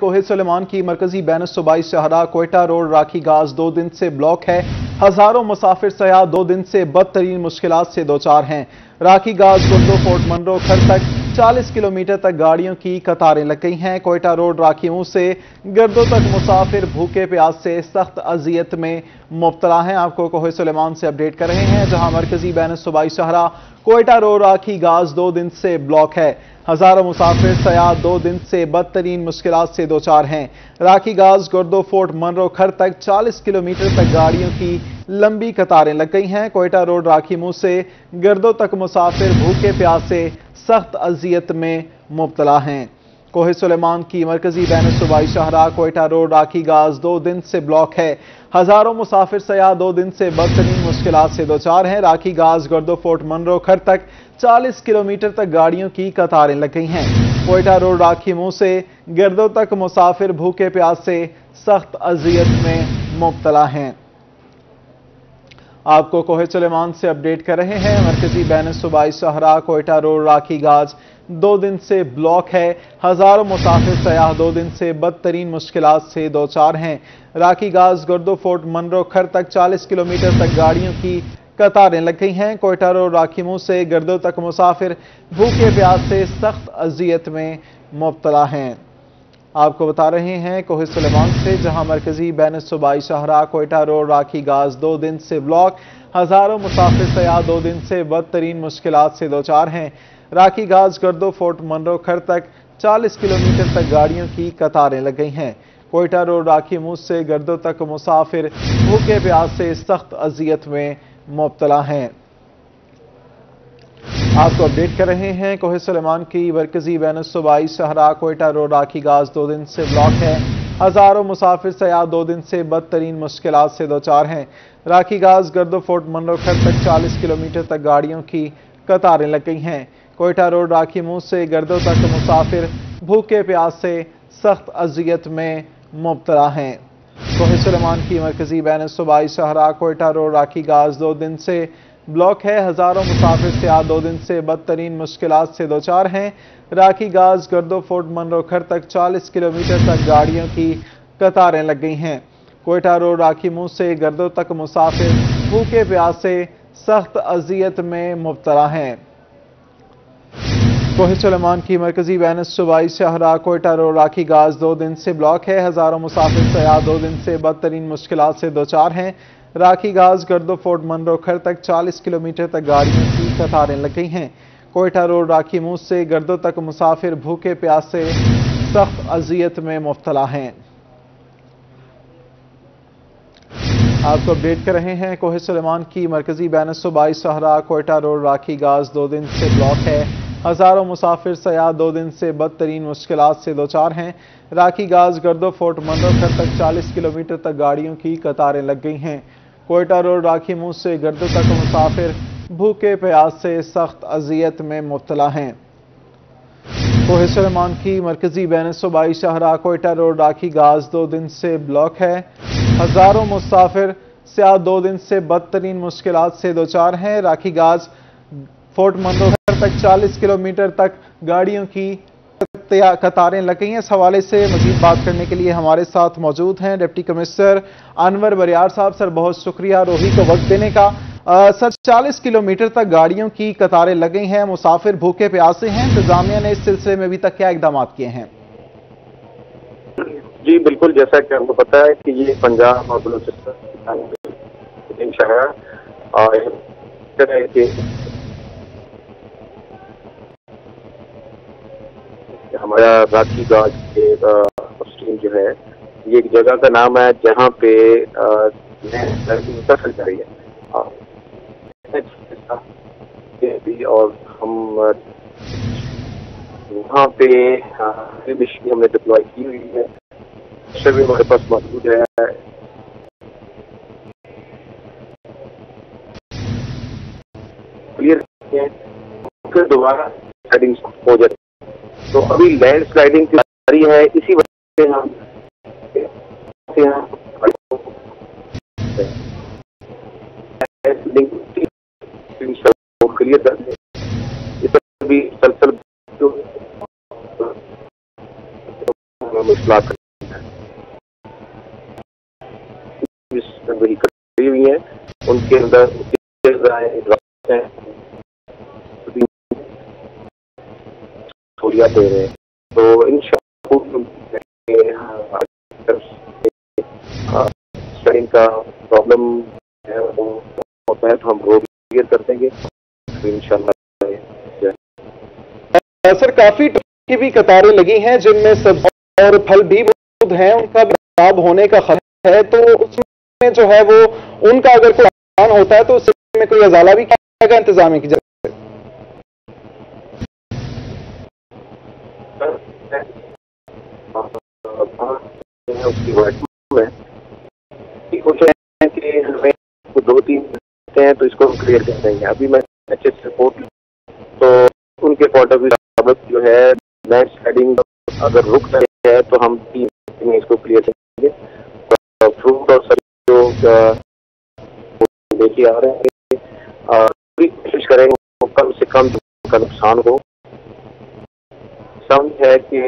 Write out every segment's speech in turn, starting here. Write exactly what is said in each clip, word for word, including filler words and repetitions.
कोह सुलेमान की मरकजी बैन सूबाई शहरा क्वेटा रोड राखी गैस दो दिन से ब्लॉक है। हजारों मुसाफिर सयाह दो दिन से बदतरीन मुश्किलात से दो चार हैं। राखी गैस गुर्दो फोर्ट मनरो खर तक चालीस किलोमीटर तक गाड़ियों की कतारें लग गई हैं। क्वेटा रोड राखियों से गर्दों तक मुसाफिर भूखे प्यास से सख्त अजियत में मुबतला हैं। आपको कोह सुलेमान से अपडेट कर रहे हैं, जहां मरकजी बैन सूबाई शहरा क्वेटा रोड राखी गैस दो दिन से ब्लॉक है। हजारों मुसाफिर सयाह दो दिन से बदतरीन मुश्किलात से दो चार हैं। राखी गैस गुर्दो फोर्ट मनरो खर तक चालीस किलोमीटर तक गाड़ियों की लंबी कतारें लग गई हैं। क्वेटा रोड राखी मुंह से गर्दों तक मुसाफिर भूखे प्यास से सख्त अजियत में मुबतला हैं। कोह सुलेमान की मरकजी बैन सूबाई शहरा क्वेटा रोड राखी गैस दो दिन से ब्लॉक है। हजारों मुसाफिर सयाह दो दिन से बदतरीन मुश्किलात से दो चार हैं। राखी गैस गर्दो फोर्ट मनरो खर तक चालीस किलोमीटर तक गाड़ियों की कतारें लग गई हैं। क्वेटा रोड राखी मुंह से गर्दों तक मुसाफिर भूखे प्यास से सख्त अजियत में मुबतला हैं। आपको कोह सुलेमान से अपडेट कर रहे हैं। मरकजी बैन सूबाई शहरा क्वेटा रोड राखी गैस दो दिन से ब्लॉक है। हजारों मुसाफिर सयाह दो दिन से बदतरीन मुश्किलात से दो चार हैं। राखी गैस गुर्दो फोर्ट मनरो खर तक चालीस किलोमीटर तक गाड़ियों की कतारें लग गई हैं। क्वेटा रोड राखी मुंह से गर्दों तक मुसाफिर भूखे प्यास से सख्त अजियत में मुबतला हैं। आपको बता रहे हैं कोह सुलेमान से, जहां मरकजी बैन सूबाई शहरा क्वेटा रोड राखी गैस दो दिन से ब्लॉक, हजारों मुसाफिर सयाह दो दिन से बदतरीन मुश्किलात से दो चार हैं। राखी गैस गर्दो फोर्ट मनरो खर तक चालीस किलोमीटर तक गाड़ियों की कतारें लग गई हैं। क्वेटा रोड राखी मुंह से गर्दों तक मुसाफिर भूखे प्यास से सख्त अजियत में मुबतला हैं। आपको अपडेट कर रहे हैं कोह सुलेमान की मरकजी बैन सूबाई शहरा क्वेटा रोड राखी गैस दो दिन से ब्लॉक है। हजारों मुसाफिर सयाह दो दिन से बदतरीन मुश्किलात से दो चार हैं। राखी गैस गर्दो फोर्ट मनरो खर तक चालीस किलोमीटर तक गाड़ियों की कतारें लग गई हैं। क्वेटा रोड राखी मुंह से गर्दों तक मुसाफिर भूखे प्यास से सख्त अजियत में मुबतला हैं। कोह सुलेमान की मरकजी बैन सूबाई शहरा क्वेटा रोड राखी गैस दो दिन से ब्लॉक है। हजारों मुसाफिर सयाह दो दिन से बदतरीन मुश्किलात से दो चार हैं। राखी गैस गर्दो फोर्ट मनरो खर तक चालीस किलोमीटर तक गाड़ियों की कतारें लग गई हैं। क्वेटा रोड राखी मुंह से गर्दों तक मुसाफिर भूखे प्यास से सख्त अजियत में मुबतला हैं। कोह सुलेमान की मरकजी बैन सूबाई शहरा क्वेटा रोड राखी गैस दो दिन से ब्लॉक है। हजारों मुसाफिर सयाह दो दिन से बदतरीन मुश्किलात से दो चार हैं। राखी गैस गर्दो फोर्ट मनरो खर तक चालीस किलोमीटर तक गाड़ियों की कतारें लग गई हैं। क्वेटा रोड राखी मुंह से गर्दों तक मुसाफिर भूखे प्यास से सख्त अजियत में मुबतला हैं। आपको अपडेट कर रहे हैं कोह सुलेमान की मरकजी बैन सूबाई शहरा क्वेटा रोड राखी गैस दो दिन से ब्लॉक है। हजारों मुसाफिर सयाह दो दिन से बदतरीन मुश्किलात से दो चार हैं। राखी गैस गर्दो फोर्ट मनरो खर तक चालीस किलोमीटर तक गाड़ियों की कतारें लग गई हैं। क्वेटा रोड राखी मुंह से गर्दो तक मुसाफिर भूखे प्यास से सख्त अजियत में मुबतला हैं। कोह सुलेमान की मरकजी बैन सूबाई शहरा क्वेटा रोड राखी गैस दो दिन से ब्लॉक है। हजारों मुसाफिर सयाह दो दिन से बदतरीन मुश्किलात से दो चार हैं। राखी गैस फोर्ट मनरो तक चालीस किलोमीटर तक गाड़ियों की कतारें लग गई हैं। इस हवाले से मजीद बात करने के लिए हमारे साथ मौजूद हैं डिप्टी कमिश्नर अनवर बरियार साहब। सर, बहुत शुक्रिया रोही को वक्त देने का। आ, सर, चालीस किलोमीटर तक गाड़ियों की कतारें लग गई हैं, मुसाफिर भूखे प्यासे हैं। इंतजामिया ने इस सिलसिले में अभी तक क्या इकदाम किए हैं? जी बिल्कुल, जैसा कि आपको पता है कि ये पंजाब और बलूचिस्तान शहर और हमारा राखी गैस के स्ट्रीम जो है ये एक जगह का नाम है जहाँ पे मुंतकिल कर रही है और हम वहाँ पे मशीन हमने डिप्लॉय की हुई है, सभी हमारे पास मौजूद है। क्लियर फिर दोबारा सेटिंग्स हो जाती है, तो अभी लैंड स्लाइडिंग की जारी है, इसी वजह से हम क्लियर करते हैं। इस तरह भी सलसल इतला हुई है, उनके अंदर दे रहे हैं। तो इन का प्रॉब्लम है वो होता है तो हम रोड क्लियर कर देंगे इंशाल्लाह। सर काफी की भी कतारें लगी हैं जिनमें सब और फल भी मौजूद हैं, उनका भी खराब होने का खतरा है, तो उसमें जो है वो उनका अगर कोई नुकसान होता है तो उसमें कोई अजाला भी क्या इंतजाम है की जाए? दो तीन हैं तो इसको हम क्लियर कर देंगे। अभी मैं अच्छे से रिपोर्ट तो उनके पॉइंट ऑफ व्यू जो है लैंड स्लाइडिंग अगर रुक रही है तो हम तीन इसको क्लियर करेंगे। फ्रूट और सब्जी जो लेके आ रहे हैं पूरी कोशिश करेंगे कम से कम का नुकसान हो। समझ है कि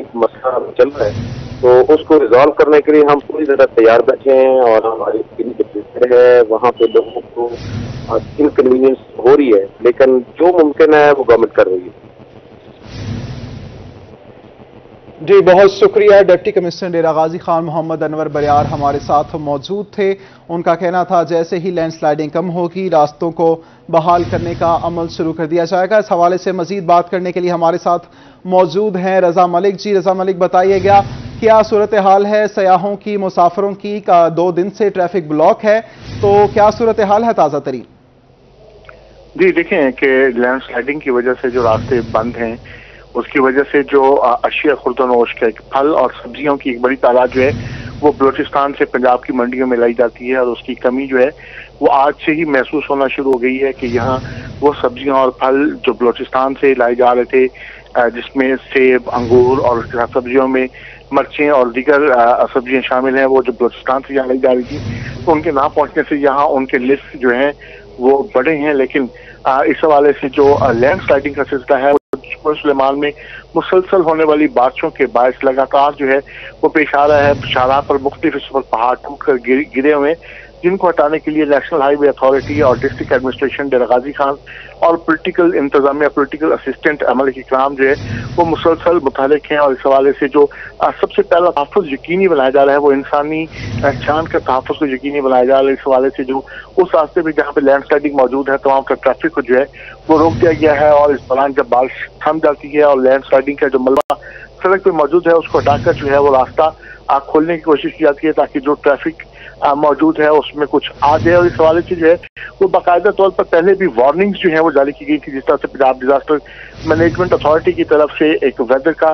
एक मसला चल रहा है तो उसको रिजॉल्व करने के लिए हम पूरी तरह तैयार बैठे हैं और हमारी डिप्रेशन है वहाँ पे लोगों को इनकन्वीनियंस हो रही है, लेकिन जो मुमकिन है वो गवर्नमेंट कर रही है। जी बहुत शुक्रिया। डिप्टी कमिश्नर डेरा गाजी खान मोहम्मद अनवर बरियार हमारे साथ मौजूद थे। उनका कहना था जैसे ही लैंडस्लाइडिंग कम होगी रास्तों को बहाल करने का अमल शुरू कर दिया जाएगा। इस हवाले से मजीद बात करने के लिए हमारे साथ मौजूद हैं रजा मलिक। जी रजा मलिक बताइएगा क्या सूरत हाल है सयाहों की, मुसाफिरों की? का दो दिन से ट्रैफिक ब्लॉक है तो क्या सूरत हाल है ताज़ा तरीन? जी देखें कि लैंड स्लाइडिंग की वजह से जो रास्ते बंद हैं उसकी वजह से जो अशिया खुर्दनोश के फल और सब्जियों की एक बड़ी तादाद जो है वो बलूचिस्तान से पंजाब की मंडियों में लाई जाती है और उसकी कमी जो है वो आज से ही महसूस होना शुरू हो गई है कि यहाँ वो सब्जियाँ और फल जो बलूचिस्तान से लाए जा रहे थे जिसमें सेब, अंगूर और सब्जियों में मिर्चें और दीगर सब्जियां शामिल हैं वो जो बलूचिस्तान से यहाँ लाई जा रही थी तो उनके ना पहुंचने से यहाँ उनके लिस्ट जो हैं वो बढ़े हैं। लेकिन आ, इस हवाले से जो लैंड स्लाइडिंग का सिलसिला है कोह सुलेमान में मुसलसल होने वाली बारिशों के बायस लगातार जो है वो पेश आ रहा है। शाहराह पर मुख्तलिफ इस पर पहाड़ टूट कर गिर, गिरे हुए जिनको हटाने के लिए नेशनल हाईवे अथॉरिटी और डिस्ट्रिक्ट एडमिनिस्ट्रेशन डेरा गाजी खान और पोलिटिकल इंतजामिया पोलिटिकल असिस्टेंट अमल के कराम जो है वो मुसलसल मुतहरक हैं और इस हवाले से जो सबसे पहला तहफ़्फ़ुज़ यकीनी बनाया जा रहा है वो इंसानी जान का तहफ़्फ़ुज़ को यकीनी बनाया जा रहा है। इस हवाले से जो उस रास्ते पर जहाँ पर लैंड स्लाइडिंग मौजूद है तमाम का ट्रैफिक को जो है वो रोक दिया गया है और इस दौरान जब बारिश थम जाती है और लैंड स्लाइडिंग का जो मलबा सड़क पर मौजूद है उसको हटाकर जो है वो रास्ता खोलने की कोशिश की जाती है ताकि जो ट्रैफिक मौजूद है उसमें कुछ आ जाए। और इस हवाले से जो है वो बाकायदा तौर पर पहले भी वार्निंग्स जो है वो जारी की गई थी जिस तरह से पंजाब डिजास्टर मैनेजमेंट अथॉरिटी की तरफ से एक वेदर का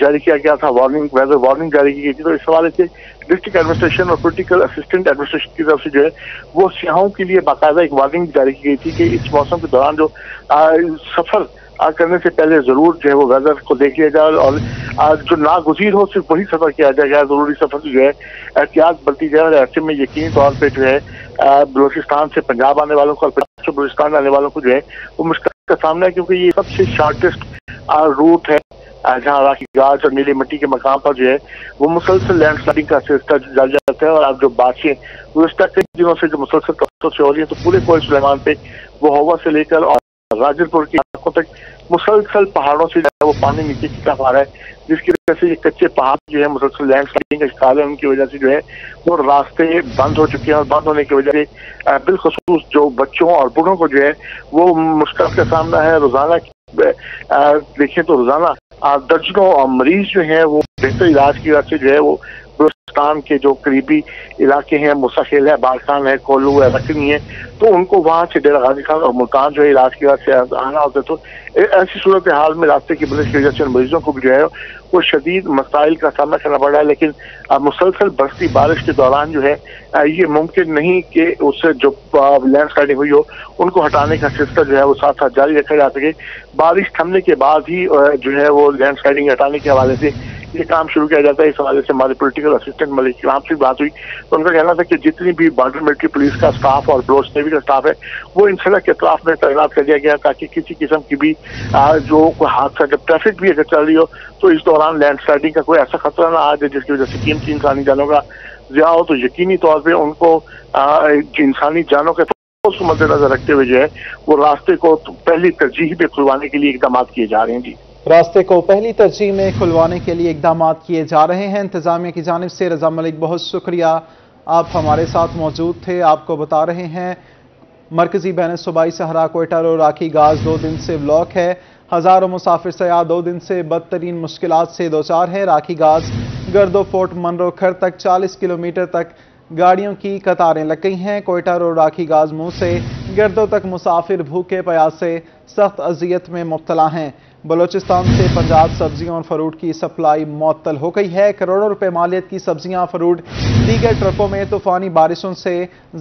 जारी किया गया था, वार्निंग वेदर वार्निंग जारी की गई थी। तो इस हवाले से डिस्ट्रिक्ट एडमिनिस्ट्रेशन और पोलिटिकल असिस्टेंट एडमिनिस्ट्रेशन की तरफ से जो है वो सियाहों के लिए बाकायदा एक वार्निंग जारी की गई थी कि इस मौसम के दौरान जो सफर करने से पहले जरूर जो है वो वेदर को देख लिया जाए और जो नागुजीर हो सिर्फ वही सफर किया जाए, गैर जरूरी सफर जो है एहतियात बरती जाए। और ऐसे में यकीनी तौर पे जो है बलूचिस्तान से पंजाब आने वालों को और पंजाब से बलूचिस्तान आने वालों को जो है वो मुश्किल का सामना है क्योंकि ये सबसे शॉर्टेस्ट रूट है जहाँ राखी गैस और नीली मिट्टी के मकाम पर जो है वो मुसलसल लैंड स्लाइडिंग का सिलसिला जारी रहता है। और आप जो बारिशें गुज़श्ता कई दिनों से जो मुसलसल कस्बों से हो रही है तो पूरे कोह सुलेमान पे वो हवा से लेकर और राजनपुर के इलाकों तक मुसलसल पहाड़ों से जो है वो पानी नीचे की तरफ आ रहा है जिसकी वजह से ये कच्चे पहाड़ जो है मुसलसल लैंड स्लाइडिंग का शिकार है। उनकी वजह से जो है वो रास्ते बंद हो चुके हैं और बंद होने की वजह से बिलखसूस जो बच्चों और बूढ़ों को जो है वो मुश्किल का सामना है। रोजाना देखें तो रोजाना दर्जनों मरीज जो हैं वो बेहतर इलाज की वजह से जो है वो बलूचिस्तान के जो करीबी इलाके हैं मुसाखिल है, बारखान है, कोलू है, रकनी है तो उनको वहाँ से डेरा गाजी खान और मुल्तान जो है इलाज की वजह से आना होता है। तो ऐसी सूरत हाल में रास्ते की बंदिश की वजह से मरीजों को भी जो है वो शदीद मसाइल का सामना करना पड़ रहा है। लेकिन मुसलसल बरसती बारिश के दौरान जो है ये मुमकिन नहीं कि उससे जो लैंड स्लाइडिंग हुई हो उनको हटाने का सिलसिला जो है वो साथ साथ जारी रखा जा सके। बारिश थमने के बाद ही जो है वो लैंड स्लाइडिंग हटाने के हवाले से ये काम शुरू किया जाता है। इस हवाले से हमारे पोलिटिकल असिस्टेंट मलिक इमाम से बात हुई तो उनका कहना था कि जितनी भी बॉर्डर मिलिट्री पुलिस का स्टाफ और ब्लोच नेवी का स्टाफ है वो इंसला के अतराफ में तैनात कर दिया गया ताकि किसी किस्म की भी जो हादसा जब ट्रैफिक भी अगर चल रही हो तो इस दौरान लैंडस्लाइडिंग का कोई ऐसा खतरा ना आ जाए जिसकी वजह से कीमती इंसानी जानों का ज़िया हो। तो यकीनी तौर पर उनको इंसानी जानों के उसको मद्देनजर रखते हुए जो है वो रास्ते को पहली तरजीह पे खुलवाने के लिए इकदाम किए जा रहे हैं। जी रास्ते को पहली तरजीह में खुलवाने के लिए इकदाम किए जा रहे हैं। इंतजामिया की जानिब से रजा मलिक बहुत शुक्रिया, आप हमारे साथ मौजूद थे। आपको बता रहे हैं मरकजी बहन सूबाई सहरा क्वेटा रोड राखी गैस दो दिन से ब्लॉक है। हजारों मुसाफिर सयाह दो दिन से बदतरीन मुश्किलात से दो चार है। राखी गैस गर्दो फोर्ट मनरो खर तक चालीस किलोमीटर तक गाड़ियों की कतारें लग गई हैं। क्वेटा रोड राखी गाज मुँह से गर्दों तक मुसाफिर भूखे प्यासे सख्त अजियत में मुब्तला हैं। बलूचिस्तान से पंजाब सब्जियों और फ्रूट की सप्लाई मअतल हो गई है। करोड़ों रुपए मालियत की सब्जियां फ्रूट दीगर ट्रकों में तूफानी बारिशों से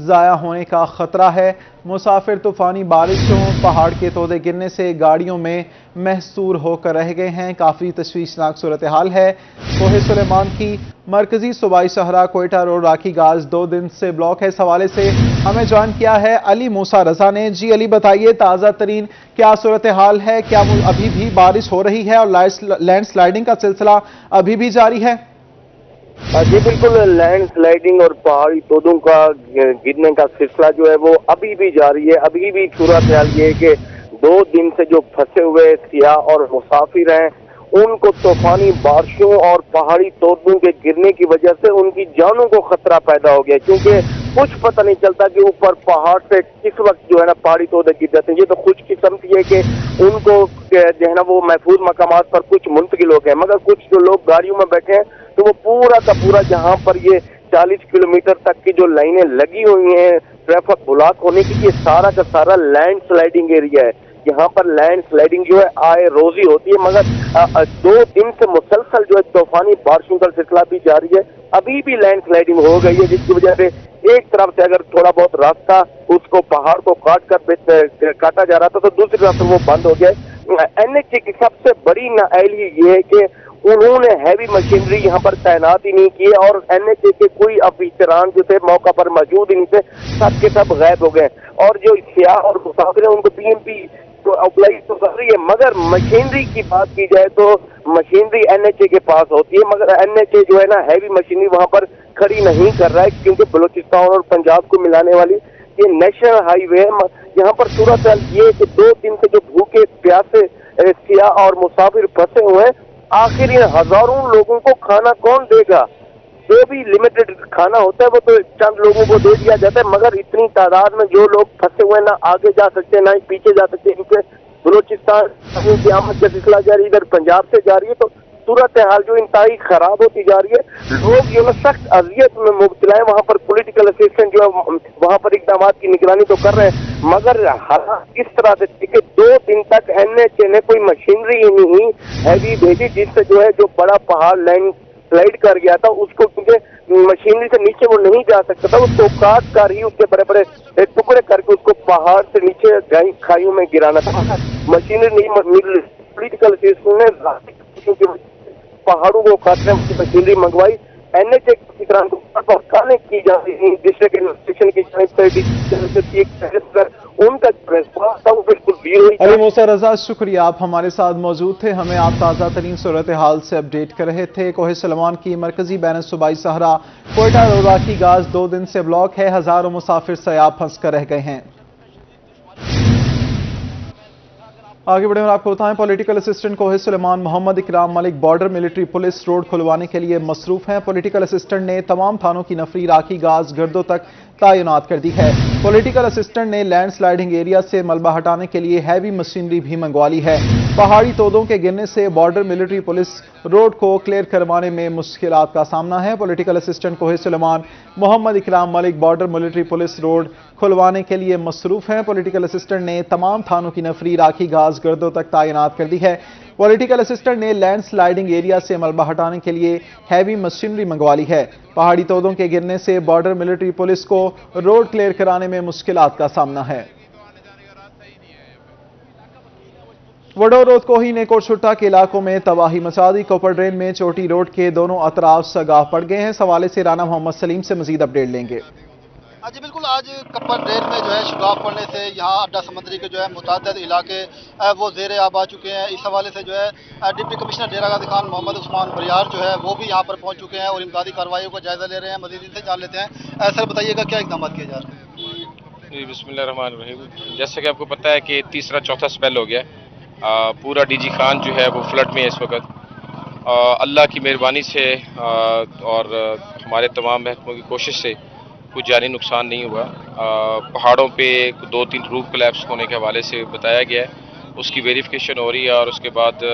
ज़ाया होने का खतरा है। मुसाफिर तूफानी बारिशों पहाड़ के तोदे गिरने से गाड़ियों में महसूर होकर रह गए हैं। काफ़ी तशवीशनाक सूरत हाल है। कोह सुलेमान की मरकजी सूबाई सहरा क्वेटा रोड राखी गाज दो दिन से ब्लॉक है। इस हवाले से हमें ज्वाइन किया है अली मूसा रजा ने। जी अली, बताइए ताज़ा तरीन क्या सूरत हाल है? क्या अभी भी बारिश हो रही है और लैंड स्लाइडिंग का सिलसिला अभी भी जारी है? जी बिल्कुल, लैंड स्लाइडिंग और पहाड़ी तोदों का गिरने का सिलसिला जो है वो अभी भी जारी है। अभी भी सूरत हाल ये है कि दो दिन से जो फंसे हुए सियाह और मुसाफिर हैं उनको तूफानी बारिशों और पहाड़ी तोदों के गिरने की वजह से उनकी जानों को खतरा पैदा हो गया, क्योंकि कुछ पता नहीं चलता कि ऊपर पहाड़ से किस वक्त जो है ना पहाड़ी तोदे गिर जाते हैं। ये तो खुशकिस्मती है कि उनको जो है ना वो महफूज मकामात पर कुछ मुंतकिल हो गए, मगर कुछ जो लोग गाड़ियों में बैठे हैं तो वो पूरा का पूरा जहाँ पर ये चालीस किलोमीटर तक की जो लाइनें लगी हुई हैं ट्रैफिक ब्लॉक होने की, ये सारा का सारा लैंड स्लाइडिंग एरिया है। यहाँ पर लैंड स्लाइडिंग जो है आए रोज ही होती है, मगर आ, आ, दो दिन से मुसलसल जो है तूफानी बारिशों का सिलसिला भी जारी है। अभी भी लैंड स्लाइडिंग हो गई है, जिसकी वजह से एक तरफ से अगर थोड़ा बहुत रास्ता उसको पहाड़ को काट कर काटा जा रहा था तो दूसरी तरफ से वो बंद हो गया। एन एच की सबसे बड़ी नाअहली ये है कि उन्होंने हैवी मशीनरी यहाँ पर तैनात ही नहीं की है और एनएचए के कोई अफसरान जो थे मौका पर मौजूद ही नहीं थे, सब के सब गायब हो गए। और जो सियाह और मुसाफिर हैं उनको पीएमपी तो अप्लाई तो कर रही है, मगर मशीनरी की बात की जाए तो मशीनरी एनएचए के पास होती है, मगर एनएचए जो है ना हैवी मशीनरी वहाँ पर खड़ी नहीं कर रहा है, क्योंकि बलूचिस्तान और पंजाब को मिलाने वाली ये नेशनल हाईवे है। यहाँ पर सूरत हाल ये कि दो दिन से जो भूखे प्यासे सियाह और मुसाफिर फंसे हुए हैं, आखिर इन हजारों लोगों को खाना कौन देगा? जो भी लिमिटेड खाना होता है वो तो चंद लोगों को दे दिया जाता है, मगर इतनी तादाद में जो लोग फंसे हुए ना आगे जा सकते ना ही पीछे जा सकते, इनके बलूचिस्तान की आमद का सिलसिला जारी, इधर पंजाब से जारी है। तो सूरत हाल जो इंतहाई खराब होती जा रही है, लोग जो है सख्त अजियत में मुब्तला है। वहाँ पर पोलिटिकल असिस्टेंट जो है वहाँ पर इकदाम की निगरानी तो कर रहे हैं, मगर हालात इस तरह से कि दो दिन तक एन एच ए ने कोई मशीनरी ही नहीं हैवी भेजी, जिससे जो है जो बड़ा पहाड़ लैंड स्लाइड कर गया था उसको, क्योंकि मशीनरी से नीचे वो नहीं जा सकता था, उसको काट कर ही उसके बड़े बड़े टुकड़े करके उसको पहाड़ से नीचे खाइयों में गिराना था। मशीनरी नहीं, पोलिटिकल असिस्टेंट ने रास्ते पहाड़ों को काटने की मशीनरी मंगवाई। एनएचए की तरह की जा रही है, डिस्ट्रिक्ट एडमिनिस्ट्रेशन की उनका रिस्पॉन्स था वो बिल्कुल जीरो ही। अली मूसा रजा शुक्रिया, आप हमारे साथ मौजूद थे, हमें आप ताज़ा तरीन सूरत हाल से अपडेट कर रहे थे। कोह सुलेमान की मरकजी बैन सूबाई सहरा क्वेटा रोड राखी गाज दो दिन से ब्लॉक है। हजारों मुसाफिर सयाब फंस कर रह गए हैं। आगे बढ़े और आपको बताएं political assistant Koh Suleman Mohammad Ikram Malik border military police road खुलवाने के लिए मसरूफ हैं। पॉलिटिकल असिस्टेंट ने तमाम थानों की नफरी राखी गाज गर्दों तक तैनात कर दी है। पॉलिटिकल असिस्टेंट ने लैंड स्लाइडिंग एरिया से मलबा हटाने के लिए हैवी मशीनरी भी मंगवा ली है। पहाड़ी तोदों के गिरने से बॉर्डर मिलिट्री पुलिस रोड को क्लियर करवाने में मुश्किलात का सामना है। Political assistant Koh Suleman Mohammad Ikram Malik border military police road खुलवाने के लिए मसरूफ हैं। पॉलिटिकल असिस्टेंट ने तमाम थानों की नफरी राखी गाज गर्दों तक तैनात कर दी है। पॉलिटिकल असिस्टेंट ने लैंड स्लाइडिंग एरिया से मलबा हटाने के लिए हैवी मशीनरी मंगवा ली है। पहाड़ी तोदों के गिरने से बॉर्डर मिलिट्री पुलिस को रोड क्लियर कराने में मुश्किलात का सामना है। वडोरोड कोही ने कोट चुट्टा के इलाकों में तबाही मचादी। कोपर ड्रेन में चोटी रोड के दोनों अतराफ सगाह पड़ गए हैं। सवाले से राना मोहम्मद सलीम से मजीद अपडेट लेंगे। जी बिल्कुल, आज कपर ड्रेन में जो है शगाब पड़ने से यहाँ अड्डा समंदरी के जो है मुताद इलाके वो जेर आब आ चुके हैं। इस हवाले से जो है डिप्टी कमिश्नर डेरा गाजी खान मोहम्मद उस्मान बरियार जो है वो भी यहाँ पर पहुँच चुके हैं और इमदादी कार्रवाई का जायजा ले रहे हैं। मजीद इनसे जान लेते हैं। सर बताइएगा क्या इकदाम किए जा रहे हैं? बिस्मिल्लाहिर्रहमानिर्रहीम, जैसे कि आपको पता है कि तीसरा चौथा स्पेल हो गया। आ, पूरा डीजी खान जो है वो फ्लड में है इस वक्त। अल्लाह की मेहरबानी से आ, और हमारे तमाम महकमों की कोशिश से कुछ जानी नुकसान नहीं हुआ। आ, पहाड़ों पे दो तीन रूफ कोलैप्स होने के हवाले से बताया गया है, उसकी वेरिफिकेशन हो रही है और उसके बाद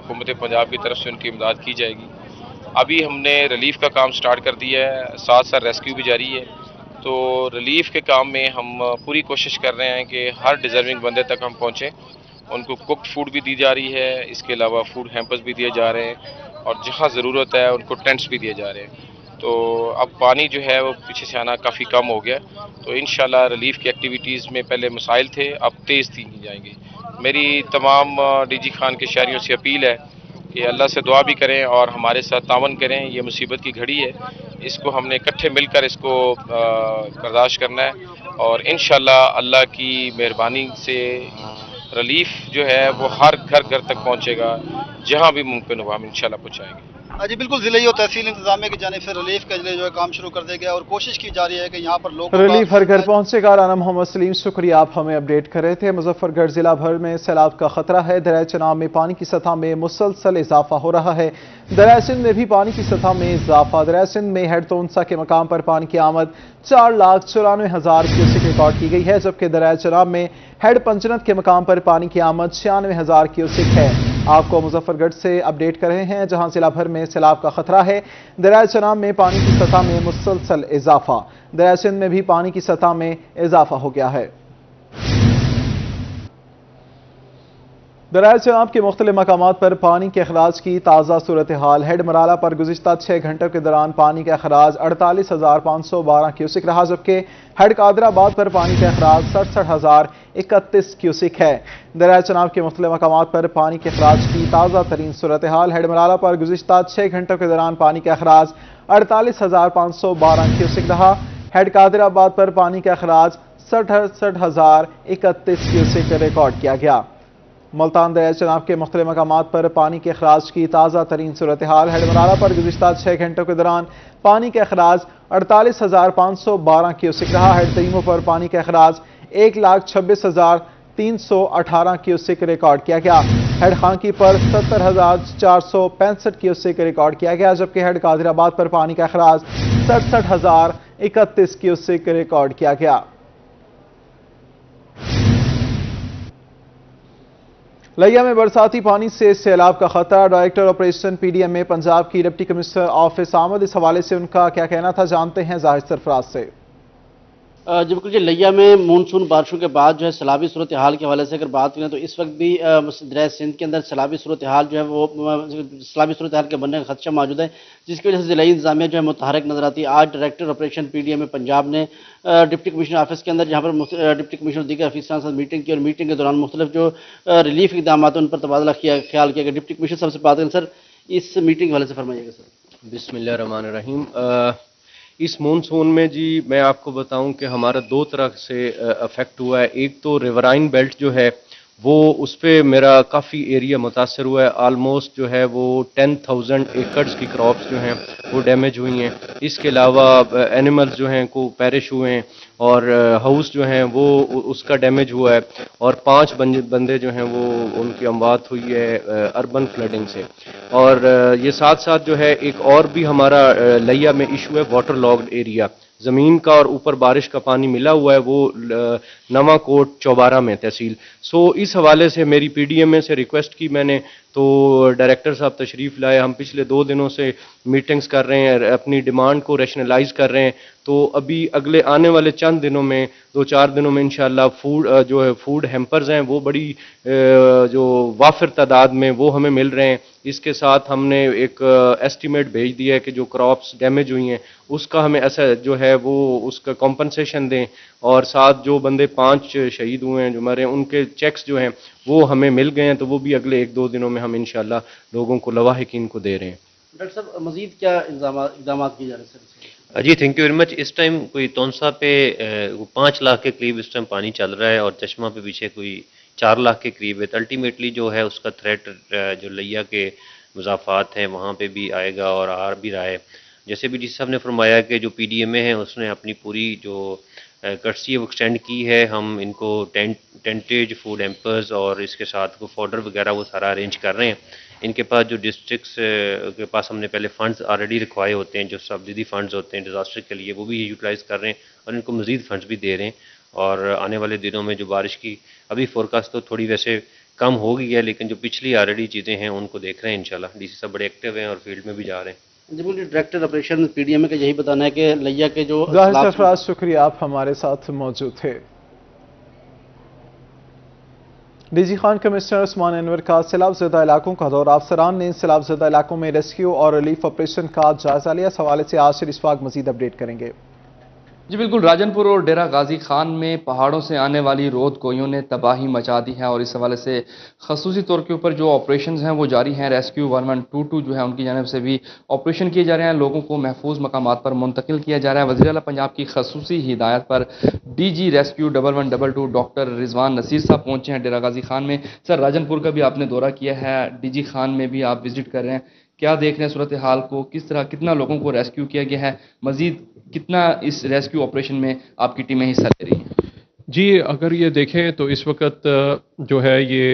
हुकूमत पंजाब की तरफ से उनकी इमदाद की जाएगी। अभी हमने रिलीफ का काम स्टार्ट कर दिया है, साथ साथ रेस्क्यू भी जारी है। तो रिलीफ के काम में हम पूरी कोशिश कर रहे हैं कि हर डिजर्विंग बंदे तक हम पहुँचें। उनको कुक्ड फूड भी दी जा रही है, इसके अलावा फूड हैम्पर्स भी दिए जा रहे हैं और जहाँ ज़रूरत है उनको टेंट्स भी दिए जा रहे हैं। तो अब पानी जो है वो पीछे से आना काफ़ी कम हो गया, तो इंशाल्लाह रिलीफ की एक्टिविटीज़ में पहले मसाइल थे, अब तेज़ थी जाएंगी। मेरी तमाम डीजी खान के शहरियों से अपील है कि अल्लाह से दुआ भी करें और हमारे साथ तावन करें। ये मुसीबत की घड़ी है, इसको हमने इकट्ठे मिलकर इसको बर्दाश्त करना है और इंशाल्लाह अल्लाह की मेहरबानी से रिलीफ जो है वो हर घर घर तक पहुंचेगा, जहां भी मुमकिन हुआ हम इंशाल्लाह पहुंचाएंगे। जी बिल्कुल, जिले और तहसील इंतजामिया की जानिब से रिलीफ का जो है काम शुरू कर दिया गया और कोशिश की जा रही है कि यहाँ पर लोग रिलीफ हर घर पहुंचेगा। राना मोहम्मद सलीम, शुक्रिया, आप हमें अपडेट कर रहे थे। मुजफ्फरगढ़ जिला भर में सैलाब का खतरा है। दरिया चनाब में पानी की सतह में मुसलसल इजाफा हो रहा है। दरिया सिंध में भी पानी की सतह में इजाफा। दरिया सिंध में हेड तौंसा के मकाम पर पानी की आमद चार लाख चौरानवे हजार क्यूसिक रिकॉर्ड की गई है, जबकि दरिया चनाब में हेड पंचनत के मकाम पर पानी की आमद छियानवे हजार क्यूसिक है। आपको मुजफ्फरगढ़ से अपडेट कर रहे हैं, जहां जिला भर में सैलाब का खतरा है। दरिया चनाब में पानी की सतह में मुसलसल इजाफा। दरिया सिंध में भी पानी की सतह में इजाफा हो गया है। दरिया चनाब के मुख्तलिफ मकामात पर पानी के अखराज की ताज़ा सूरत हाल। हेड मराला पर गुज़िश्ता छः घंटों के दौरान पानी का अखराज अड़तालीस हज़ार पाँच सौ बारह क्यूसिक रहा, जबकि हेड कादराबाद पर पानी का अखराज सड़सठ हज़ार इकतीस क्यूसिक है। दरिया चनाब के मुख्तलिफ मकामात पर पानी के अखराज की ताज़ा तरीन सूरत हाल। हेड मराला पर गुज़िश्ता छः घंटों के दौरान पानी का अखराज अड़तालीस हज़ार पाँच सौ बारह क्यूसिक रहा। हेड कादराबाद पर पानी का अखराज सड़सठ हज़ार इकतीस क्यूसिक रिकॉर्ड किया गया। मुल्तान दरिया चनाब के मुख्तलिफ मकामात पर पानी के अखराज की ताज़ा तरीन सूरत हाल। हेड मराला पर गुज़िश्ता छः घंटों के दौरान पानी के अखराज अड़तालीस हज़ार पाँच सौ बारह क्यूसिक रहा। हेड टीमों पर पानी के अखराज एक लाख छब्बीस हज़ार तीन सौ अठारह क्यूसिक रिकॉर्ड किया गया। हेड खांकी पर सत्तर हज़ार चार सौ पैंसठ क्यूसिक रिकॉर्ड किया गया, जबकि हेड कादराबाद पर पानी का अखराज सड़सठ हज़ार इकतीस क्यूसिक रिकॉर्ड किया गया। लैया में बरसाती पानी से सैलाब का खतरा। डायरेक्टर ऑपरेशन पीडीएम में पंजाब की डिप्टी कमिश्नर ऑफिस आमद, इस हवाले से उनका क्या कहना था जानते हैं जाहिर सरफराज से। जी बिल्कुल जी, लैया में मानसून बारिशों के बाद जो है सैलाबी सूरत हाल के हवाले से अगर बात करें तो इस वक्त भी दरिया सिंध के अंदर सैलाबी सूरत हाल जो है वो सैलाबी सूरत हाल के बनने का खदशा मौजूद है, जिसकी वजह से जिला इंतजामिया जो है मुतहरक नजर आती है। आज डायरेक्टर ऑपरेशन पीडीएम में पंजाब ने डिप्टी कमिश्नर ऑफिस के अंदर जहाँ पर डिप्टी कमिश्नर दीगर अफसरान के साथ मीटिंग की और मीटिंग के दौरान मुख्तलिफ जो रिलीफ इकदाम उन पर तबादला किया ख्याल किया गया। डिप्टी कमिश्नर साहब से बात करें, सर इस मीटिंग के हवाले से फरमाइएगा। सर बिस्मिल्लाहिर्रहमानिर्रहीम, इस मानसून में जी मैं आपको बताऊं कि हमारा दो तरह से अफेक्ट हुआ है। एक तो रिवराइन बेल्ट जो है वो उस पर मेरा काफ़ी एरिया मुतासर हुआ है। आलमोस्ट जो है वो टेन थाउजेंड एकड़स की क्रॉप्स जो हैं वो डैमेज हुई हैं। इसके अलावा एनिमल्स जो हैं को पैरिश हुए हैं और हाउस जो हैं वो उसका डैमेज हुआ है और पांच बंदे जो हैं वो उनकी अमवात हुई है अर्बन फ्लडिंग से। और ये साथ साथ जो है एक और भी हमारा लैया में इशू है, वाटर लॉग्ड एरिया, ज़मीन का और ऊपर बारिश का पानी मिला हुआ है, वो नमाकोट चौबारा में तहसील। सो इस हवाले से मेरी पीडीएमए से रिक्वेस्ट की मैंने, तो डायरेक्टर साहब तशरीफ़ लाए। हम पिछले दो दिनों से मीटिंग्स कर रहे हैं, अपनी डिमांड को रैशनलाइज कर रहे हैं। तो अभी अगले आने वाले चंद दिनों में दो चार दिनों में इंशाल्लाह फूड जो है फूड हैम्पर्स हैं वो बड़ी जो वाफिर तादाद में वो हमें मिल रहे हैं। इसके साथ हमने एक एस्टीमेट भेज दिया है कि जो क्रॉप्स डैमेज हुई हैं उसका हमें ऐसा जो है वो उसका कॉम्पनसेशन दें, और साथ जो बंदे पाँच शहीद हुए हैं जो हमारे उनके चेक्स जो हैं वो हमें मिल गए हैं, तो वो भी अगले एक दो दिनों में हम इंशाल्लाह लोगों को लवाहिकीन को दे रहे हैं। डॉक्टर साहब मजीद क्या इक़दाम किए जा रहे हैं? जी थैंक यू वेरी मच। इस टाइम कोई तौसा पे पाँच लाख के करीब इस टाइम पानी चल रहा है और चश्मा पे पीछे कोई चार लाख के करीब है, तो अल्टीमेटली जो है उसका थ्रेट जो लैया के मुजाफात हैं वहाँ पे भी आएगा और आ भी रहा है। जैसे भी जिस साहब ने फरमाया कि जो पी डी एम ए हैं उसने अपनी पूरी जो कर्सी वो एक्सटेंड की है, हम इनको टेंट टेंटेज फूड एम्पर्स और इसके साथ को फॉडर वगैरह वो सारा अरेंज कर रहे हैं। इनके पास जो डिस्ट्रिक्ट्स के पास हमने पहले फंड्स ऑलरेडी रखवाए होते हैं, जो सब्सिडी फंड्स होते हैं डिज़ास्टर के लिए, वो भी यूटिलाइज़ कर रहे हैं और इनको मज़ीद फंड्स भी दे रहे हैं। और आने वाले दिनों में जो बारिश की अभी फोरकास्ट तो थोड़ी वैसे कम हो गई है, लेकिन जो पिछली ऑलरेडी चीज़ें हैं उनको देख रहे हैं इंशाल्लाह। डीसी साहब बड़े एक्टिव हैं और फील्ड में भी जा रहे हैं। डायरेक्टर ऑपरेशन पीडीएम का यही बताना है कि लैया के जो सरफराज, शुक्रिया आप हमारे साथ मौजूद थे। डीजी खान कमिश्नर उस्मान अनवर का सैलाब ज़दा इलाकों का दौरा, अफसरान ने सैलाब ज़दा इलाकों में रेस्क्यू और रिलीफ ऑपरेशन का जायजा लिया। इस हवाले से आशिर इशफाक मजीद अपडेट करेंगे। जी बिल्कुल, राजनपुर और डेरा गाजी खान में पहाड़ों से आने वाली रोद कोयों ने तबाही मचा दी है और इस हवाले से खसूसी तौर के ऊपर जो ऑपरेशन हैं वो जारी हैं। Rescue one one two two जो है उनकी जानब से भी ऑपरेशन किए जा रहे हैं, लोगों को महफूज मकामात पर मुंतकिल किया जा रहा है। वज़ीर-ए-आला पंजाब की खसूसी हिदायत पर D G rescue double one double two doctor Rizwan Naseer साहब पहुँचे हैं डेरा गाजी खान में। सर, राजनपुर का भी आपने दौरा किया है, डी जी खान में भी आप विजिट कर रहे हैं, क्या देख रहे हैं सूरत हाल को, किस तरह कितना लोगों को रेस्क्यू किया गया है, मजीद कितना इस रेस्क्यू ऑपरेशन में आपकी टीमें हिस्सा ले रही हैं? जी अगर ये देखें तो इस वक्त जो है ये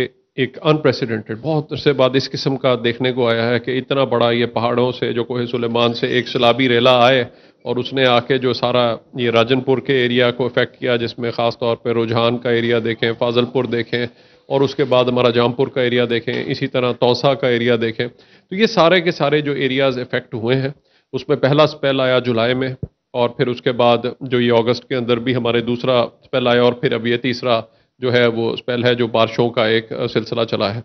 एक अनप्रेसिडेंटेड बहुत अरसे बाद इस किस्म का देखने को आया है कि इतना बड़ा ये पहाड़ों से जो कोह सुलेमान से एक सैलाबी रेला आए और उसने आके जो सारा ये राजनपुर के एरिया को इफेक्ट किया, जिसमें ख़ास तौर पर रुझान का एरिया देखें, फाजलपुर देखें और उसके बाद हमारा जहांपुर का एरिया देखें, इसी तरह तोसा का एरिया देखें, तो ये सारे के सारे जो एरियाज़ इफ़ेक्ट हुए हैं उसमें पहला स्पेल आया जुलाई में और फिर उसके बाद जो ये अगस्त के अंदर भी हमारे दूसरा स्पेल आया और फिर अब ये तीसरा जो है वो स्पेल है जो बारिशों का एक सिलसिला चला है।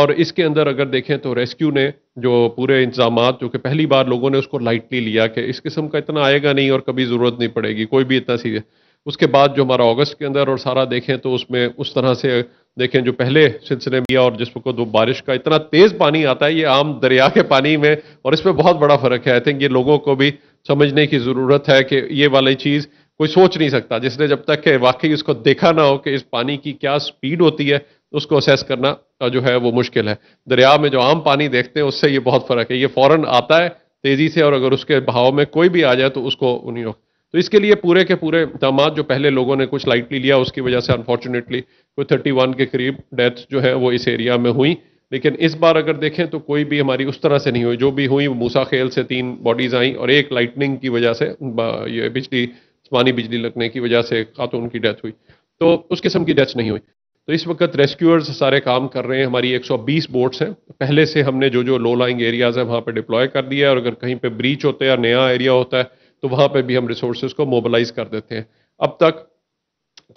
और इसके अंदर अगर देखें तो रेस्क्यू ने जो पूरे इंतजामात जो कि पहली बार लोगों ने उसको लाइटली लिया कि इस किस्म का इतना आएगा नहीं और कभी ज़रूरत नहीं पड़ेगी कोई भी इतना सी, उसके बाद जो हमारा अगस्त के अंदर और सारा देखें तो उसमें उस तरह से देखें जो पहले सिलसिले में और जिस वक्त बारिश का इतना तेज़ पानी आता है, ये आम दरिया के पानी में और इसमें बहुत बड़ा फ़र्क है। आई थिंक ये लोगों को भी समझने की ज़रूरत है कि ये वाली चीज़ कोई सोच नहीं सकता जिसने जब तक कि वाकई उसको देखा ना हो कि इस पानी की क्या स्पीड होती है, उसको असेस करना जो है वो मुश्किल है। दरिया में जो आम पानी देखते हैं उससे ये बहुत फ़र्क है, ये फ़ौरन आता है तेज़ी से और अगर उसके बहाव में कोई भी आ जाए तो उसको नहीं हो। तो इसके लिए पूरे के पूरे दामाद जो पहले लोगों ने कुछ लाइटली लिया उसकी वजह से अनफॉर्चुनेटली कोई थर्टी वन के करीब डेथ जो है वो इस एरिया में हुई, लेकिन इस बार अगर देखें तो कोई भी हमारी उस तरह से नहीं हुई। जो भी हुई मूसा खेल से तीन बॉडीज़ आई और एक लाइटनिंग की वजह से ये बिजली पानी बिजली लगने की वजह से खातून की डेथ हुई, तो उस किस्म की डेथ नहीं हुई। तो इस वक्त रेस्क्यूअर्स सारे काम कर रहे हैं, हमारी एक सौ बीस बोट्स हैं, पहले से हमने जो जो लो लाइंग एरियाज़ हैं वहाँ पर डिप्लॉय कर दिया है और अगर कहीं पे ब्रीच होता है या नया एरिया होता है तो वहाँ पे भी हम रिसोर्स को मोबिलाइज कर देते हैं। अब तक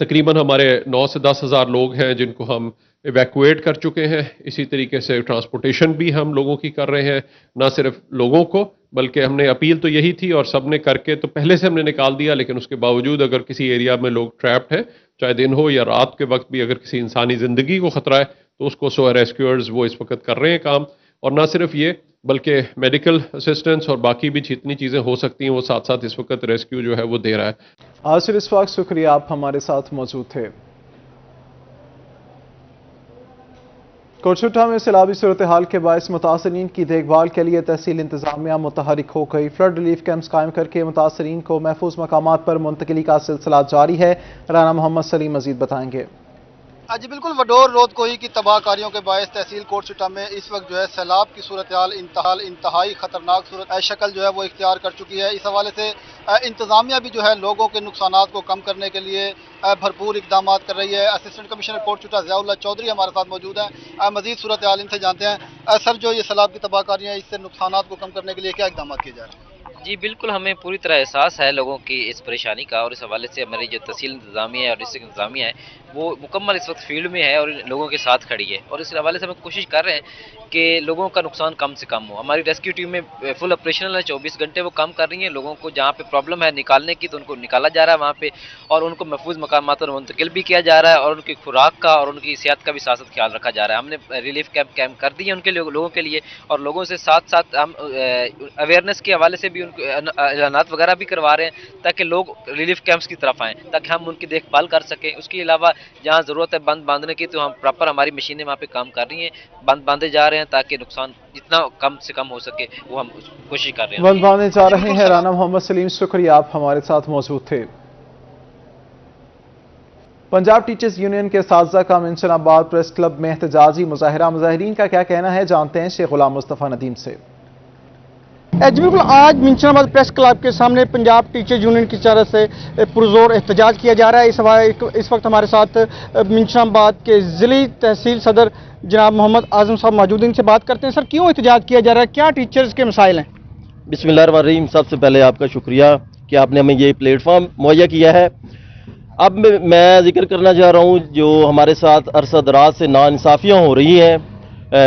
तकरीबन हमारे नौ से दस हज़ार लोग हैं जिनको हम इवैक्यूएट कर चुके हैं। इसी तरीके से ट्रांसपोर्टेशन भी हम लोगों की कर रहे हैं, ना सिर्फ लोगों को बल्कि हमने अपील तो यही थी और सब ने करके तो पहले से हमने निकाल दिया, लेकिन उसके बावजूद अगर किसी एरिया में लोग ट्रैप्ड हैं चाहे दिन हो या रात के वक्त भी अगर किसी इंसानी ज़िंदगी को ख़तरा है तो उसको सो रेस्क्यूअर्स वो इस वक्त कर रहे हैं काम। और ना सिर्फ ये बल्कि मेडिकल असिस्टेंस और बाकी भी जितनी चीज़ें हो सकती हैं वो साथ साथ इस वक्त रेस्क्यू जो है वो दे रहा है। आशिर इशफाक शुक्रिया आप हमारे साथ मौजूद थे। कोट चुट्टा में सैलाबी सूरत हाल के बायस मुतासरीन की देखभाल के लिए तहसील इंतजामिया मुतहरिक हो गई। फ्लड रिलीफ कैंप्स कायम करके मुतासरीन को महफूज मकामात पर मुंतकिली का सिलसिला जारी है। राना मोहम्मद सलीम मजीद बताएंगे। आज बिल्कुल वडोर रोद कोई की तबाहकारियों के बायस तहसील कोट चुट्टा में इस वक्त जो है सैलाब की सूरत हाल इंतहाल इंतहाई खतरनाक सूरत शक्ल जो है वो इख्तियार कर चुकी है। इस हवाले से इंतजामिया भी जो है लोगों के नुकसानात को कम करने के लिए भरपूर इकदाम कर रही है। असिस्टेंट कमिश्नर कोट चुट्टा ज़ियाउल्लाह चौधरी हमारे साथ मौजूद हैं, मजीद सूरत हाल इनसे जानते हैं। सर, जो ये सैलाब की तबाहकारियाँ इससे नुकसानात को कम करने के लिए क्या इकदाम किए जा रहे हैं? जी बिल्कुल, हमें पूरी तरह एहसास है लोगों की इस परेशानी का, और इस हवाले से हमारी जो तहसील इंतजामिया है और डिस्ट्रिक्ट इंतजामिया है वो मुकम्मल इस वक्त फील्ड में है और लोगों के साथ खड़ी है, और इस हवाले से हम कोशिश कर रहे हैं कि लोगों का नुकसान कम से कम हो। हमारी रेस्क्यू टीम में फुल ऑपरेशनल है, चौबीस घंटे वो काम कर रही हैं। लोगों को जहाँ पे प्रॉब्लम है निकालने की तो उनको निकाला जा रहा है वहाँ पे, और उनको महफूज मकामात पर मुंतकिल भी किया जा रहा है, और उनकी खुराक का और उनकी सेहत का भी साथ साथ ख्याल रखा जा रहा है। हमने रिलीफ कैंप कैंप कर दिए उनके लोगों के लिए, और लोगों से साथ साथ हम अवेयरनेस के हवाले से भी उनको एलानात वगैरह भी करवा रहे हैं ताकि लोग रिलीफ कैंप्स की तरफ आएँ, ताकि हम उनकी देखभाल कर सकें। उसके अलावा जहाँ ज़रूरत है बंद बांधने की तो हम प्रॉपर हमारी मशीनें वहाँ पे काम कर रही हैं, बंद बांधे जा रहे हैं ताकि नुकसान जितना कम से कम हो सके वो हम कोशिश कर रहे हैं, बंद बांधे जा रहे हैं। राना मोहम्मद सलीम, शुक्रिया आप हमारे साथ मौजूद थे। पंजाब टीचर्स यूनियन के साझा का मिनशामबाद प्रेस क्लब में एहतजाजी मुजाहरा, मुजाहरीन का क्या कहना है जानते हैं शेख गुलाम मुस्तफ़ा नदीम से। जी बिल्कुल, आज मिनशामबाद प्रेस क्लब के सामने पंजाब टीचर्स यूनियन की तरफ से पुरजोर एहतजाज किया जा रहा है। इस, इस वक्त हमारे साथ मिनशामबाद के जिली तहसील सदर जनाब मोहम्मद आजम साहब मौजूद हैं, इनसे बात करते हैं। सर, क्यों एहतजाज किया जा रहा है, क्या टीचर्स के मसाइल हैं? बिस्मिल्लाह अर्रहीम, सबसे पहले आपका शुक्रिया कि आपने हमें ये प्लेटफॉर्म मुहैया किया है। अब मैं जिक्र करना चाह रहा हूँ जो हमारे साथ अरसा दराज से नाइंसाफियाँ हो रही हैं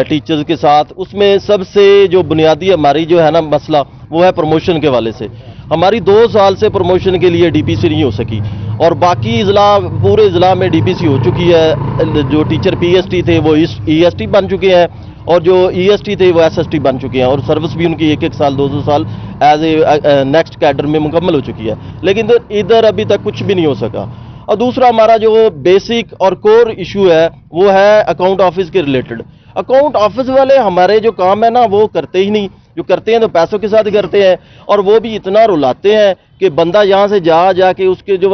टीचर्स के साथ, उसमें सबसे जो बुनियादी हमारी जो है ना मसला वो है प्रमोशन के वाले से। हमारी दो साल से प्रमोशन के लिए डीपीसी नहीं हो सकी, और बाकी ज़िला पूरे ज़िला में डीपीसी हो चुकी है। जो टीचर पीएसटी थे वो ईएसटी बन चुके हैं, और जो ईएसटी थे वो एसएसटी बन चुके हैं, और सर्विस भी उनकी एक एक साल दो दो साल एज ए नेक्स्ट कैडर में मुकम्मल हो चुकी है, लेकिन इधर अभी तक कुछ भी नहीं हो सका। और दूसरा हमारा जो बेसिक और कोर इशू है वो है अकाउंट ऑफिस के रिलेटेड। अकाउंट ऑफिस वाले हमारे जो काम है ना वो करते ही नहीं, जो करते हैं तो पैसों के साथ करते हैं, और वो भी इतना रुलाते हैं कि बंदा यहाँ से जा जा के उसके जो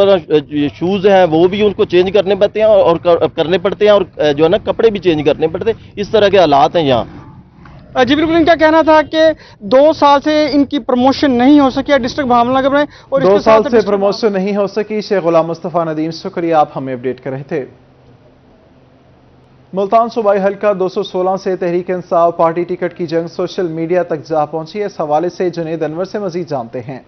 शूज़ हैं वो भी उनको चेंज करने पड़ते हैं और करने पड़ते हैं और जो है ना कपड़े भी चेंज करने पड़ते हैं। इस तरह के हालात हैं यहाँ। जी बिल्कुल, इनका कहना था कि दो साल से इनकी प्रमोशन नहीं हो सकी डिस्ट्रिक्ट भामला में, और दो साल से प्रमोशन नहीं हो सकी। शेख गुलाम मुस्तफ़ा नदीम, शुक्रिया आप हमें अपडेट कर रहे थे। मुल्तान सूबाई हलका दो सौ सोलह से तहरीक इंसाफ पार्टी टिकट की जंग सोशल मीडिया तक जा पहुंची है, इस हवाले से जुनेद अनवर से मजीद जानते हैं।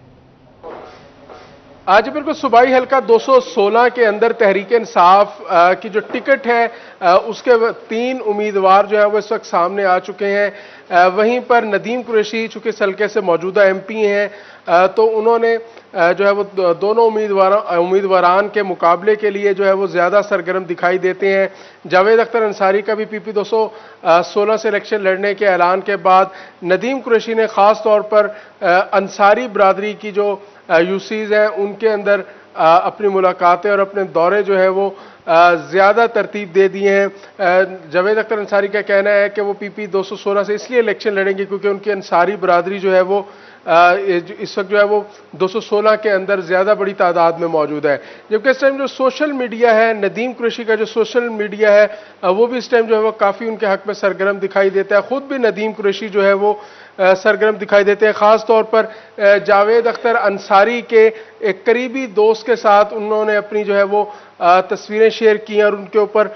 आज बिल्कुल सूबाई हलका दो सौ सोलह के अंदर तहरीक इंसाफ की जो टिकट है आ, उसके तीन उम्मीदवार जो है वो इस वक्त सामने आ चुके हैं। आ, वहीं पर नदीम कुरैशी चूंकि सलके से मौजूदा एमपी हैं, आ, तो उन्होंने आ, जो है वो दोनों उम्मीदवार उम्मीदवारान के मुकाबले के लिए जो है वो ज़्यादा सरगर्म दिखाई देते हैं। जावेद अख्तर अंसारी का भी पीपी दो सौ सोलह से इलेक्शन लड़ने के ऐलान के बाद नदीम कुरैशी ने ख़ास तौर पर आ, अंसारी बरादरी की जो यूसीज़ हैं उनके अंदर आ, अपनी मुलाकातें और अपने दौरे जो है वो ज़्यादा तरतीब दे दिए हैं। जावेद अख्तर अंसारी का कहना है कि वो पीपी दो सौ सोलह से इसलिए इलेक्शन लड़ेंगे क्योंकि उनकी अंसारी बरादरी जो है वो आ, इस वक्त जो है वो दो सौ सोलह के अंदर ज़्यादा बड़ी तादाद में मौजूद है। जबकि इस टाइम जो सोशल मीडिया है, नदीम कुरैशी का जो सोशल मीडिया है वो भी इस टाइम जो है वो काफ़ी उनके हक में सरगर्म दिखाई देता है। ख़ुद भी नदीम कुरैशी जो है वो सरगर्म दिखाई देते हैं, ख़ास तौर पर जावेद अख्तर अंसारी के एक करीबी दोस्त के साथ उन्होंने अपनी जो है वो तस्वीरें शेयर की और उनके ऊपर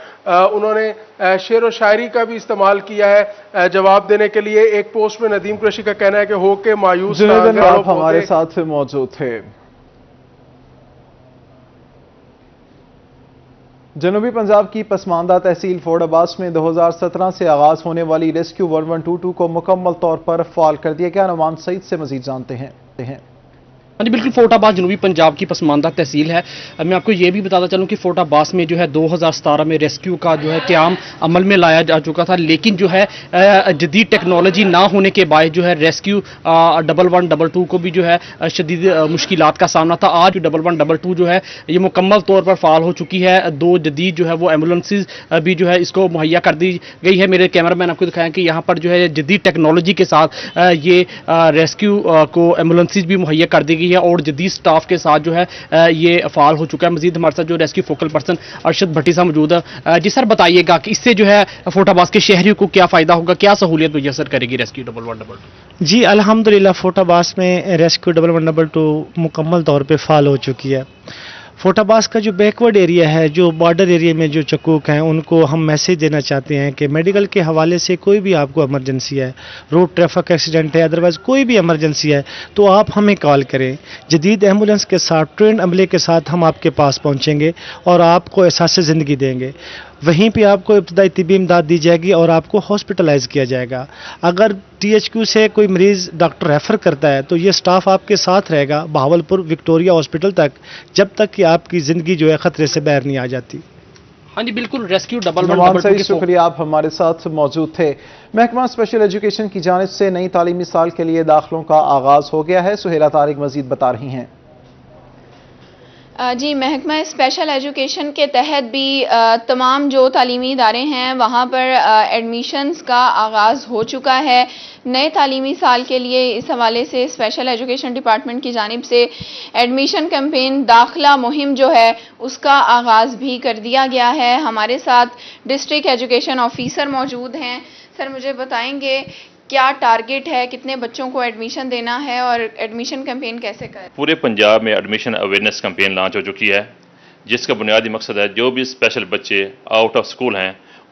उन्होंने शेर व शायरी का भी इस्तेमाल किया है जवाब देने के लिए। एक पोस्ट में नदीम कुरैशी का कहना है कि हो के मायूस आप हमारे साथ मौजूद थे। जनूबी पंजाब की पसमानदा तहसील फोर्ट अब्बास में दो हज़ार सत्रह से आगाज होने वाली rescue one one two two को मुकम्मल तौर पर फाल कर दिया गया। नुमान सईद से मजीद जानते हैं। जी बिल्कुल, फोर्ट अब्बास जनूबी पंजाब की पसमानदा तहसील है। मैं आपको ये भी बताता चलूँ कि फोर्ट अब्बास में जो है दो हज़ार सत्रह में रेस्क्यू का जो है क्याम अमल में लाया जा चुका था, लेकिन जो है जदीद टेक्नोलॉजी ना होने के बाद जो है rescue double one double two को भी जो है शदीद मुश्किलात का सामना था। आज डबल वन डबल टू जो है ये मुकम्मल तौर पर फाल हो चुकी है। दो जदीद जो है वो एम्बुलेंसेज भी जो है इसको मुहैया कर दी गई है। मेरे कैमरामैन आपको दिखाया कि यहाँ पर जो है जदीद टेक्नोलॉजी के साथ ये रेस्क्यू को एम्बुलेंसेज भी मुहैया कर दी गई है, और जदीद स्टाफ के साथ जो है ये फाल हो चुका है। मजीद हमारे साथ जो rescue focal person Arshad Bhatti साहब मौजूद है। जी सर, बताइएगा कि इससे जो है फोर्ट अब्बास के शहरियों को क्या फायदा होगा, क्या सहूलियत मुयसर करेगी rescue double one double two? जी अल्हम्दुलिल्लाह, फोर्ट अब्बास में rescue double one double two मुकम्मल तौर पर फाल हो चुकी है। फोर्ट अब्बास का जो बैकवर्ड एरिया है, जो बॉर्डर एरिया में जो चकूक हैं, उनको हम मैसेज देना चाहते हैं कि मेडिकल के हवाले से कोई भी आपको इमरजेंसी है, रोड ट्रैफिक एक्सीडेंट है, अदरवाइज़ कोई भी इमरजेंसी है तो आप हमें कॉल करें। जदीद एम्बुलेंस के साथ, ट्रेन अमले के साथ हम आपके पास पहुँचेंगे और आपको एहसास ज़िंदगी देंगे। वहीं पे आपको इब्तदाई तिबी इमदाद दी जाएगी और आपको हॉस्पिटलाइज किया जाएगा। अगर टीएचक्यू से कोई मरीज़ डॉक्टर रेफ़र करता है तो ये स्टाफ आपके साथ रहेगा भावलपुर विक्टोरिया हॉस्पिटल तक, जब तक कि आपकी ज़िंदगी जो है ख़तरे से बाहर नहीं आ जाती। हाँ जी बिल्कुल, रेस्क्यू डबल वन सही, शुक्रिया आप हमारे साथ मौजूद थे। महकमा स्पेशल एजुकेशन की जानिब से नई तालीमी साल के लिए दाखिलों का आगाज़ हो गया है। सुहैला तारिक मजीद बता रही हैं। जी, महकमा स्पेशल एजुकेशन के तहत भी आ, तमाम जो तालीमी इदारे हैं वहाँ पर एडमिशन्स का आगाज़ हो चुका है। नए तालीमी साल के लिए इस हवाले से स्पेशल एजुकेशन डिपार्टमेंट की जानिब से एडमिशन कैंपेन दाखिला मुहिम जो है उसका आगाज़ भी कर दिया गया है। हमारे साथ डिस्ट्रिक्ट एजुकेशन ऑफिसर मौजूद हैं। सर, मुझे बताएंगे क्या टारगेट है, कितने बच्चों को एडमिशन देना है और एडमिशन कैंपेन कैसे करें? पूरे पंजाब में एडमिशन अवेयरनेस कैंपेन लॉन्च हो चुकी है, जिसका बुनियादी मकसद है जो भी स्पेशल बच्चे आउट ऑफ स्कूल हैं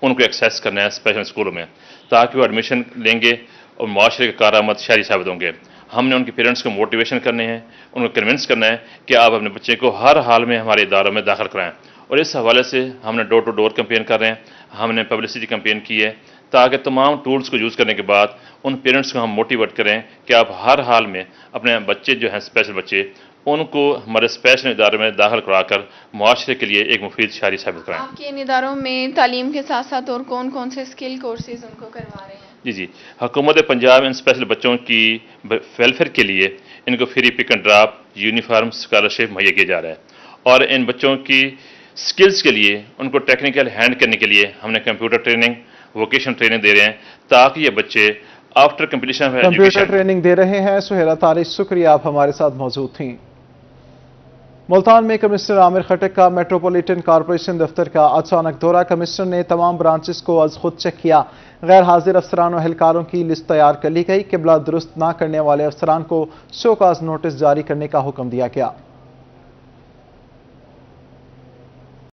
उनको एक्सेस करना है स्पेशल स्कूलों में, ताकि वो एडमिशन लेंगे और माशरे के कारामद शहरी साबित होंगे। हमने उनके पेरेंट्स को मोटिवेशन करने हैं, उनको कन्विंस करना है कि आप अपने बच्चे को हर हाल में हमारे इदारों में दाखिल कराएँ। और इस हवाले से हमने डोर टू डोर कैंपेन कर रहे हैं, हमने पब्लिसिटी कैंपेन की है, ताकि तमाम टूल्स को यूज़ करने के बाद उन पेरेंट्स को हम मोटिवेट करें कि आप हर हाल में अपने बच्चे जो हैं स्पेशल बच्चे उनको हमारे स्पेशल इदारों में दाखिल कराकर मुआशरे के लिए एक मुफीद शहरी साबित कराएँ। आपके इन इदारों में तालीम के साथ साथ और कौन कौन से स्किल कोर्सेज उनको करवा रहे हैं? जी जी, हुकूमत पंजाब इन स्पेशल बच्चों की वेलफेयर के लिए इनको free pick and drop, uniform, scholarship मुहैया किया जा रहा है। और इन बच्चों की स्किल्स के लिए उनको टेक्निकल हैंड करने के लिए हमने कंप्यूटर ट्रेनिंग, वोकेशन ट्रेनिंग दे रहे हैं, ताकि ये बच्चे after completion of education computer training दे रहे हैं। सुहैला तारिक, शुक्रिया आप हमारे साथ मौजूद थीं। मुल्तान में कमिश्नर आमिर खटक का मेट्रोपॉलिटन कॉरपोरेशन दफ्तर का अचानक दौरा। कमिश्नर ने तमाम ब्रांचेस को आज खुद चेक किया। गैर हाजिर अफसरान और अहलकारों की लिस्ट तैयार कर ली गई। किबला दुरुस्त ना करने वाले अफसरान को शोकाज नोटिस जारी करने का हुक्म दिया गया।